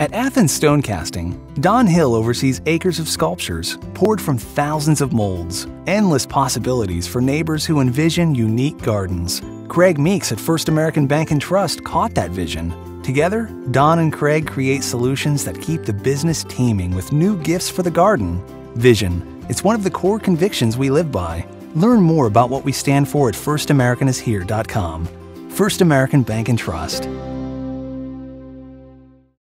At Athens Stonecasting, Don Hill oversees acres of sculptures poured from thousands of molds, endless possibilities for neighbors who envision unique gardens. Craig Meeks at First American Bank & Trust caught that vision. Together, Don and Craig create solutions that keep the business teeming with new gifts for the garden. Vision. It's one of the core convictions we live by. Learn more about what we stand for at FirstAmericanIsHere.com. First American Bank & Trust.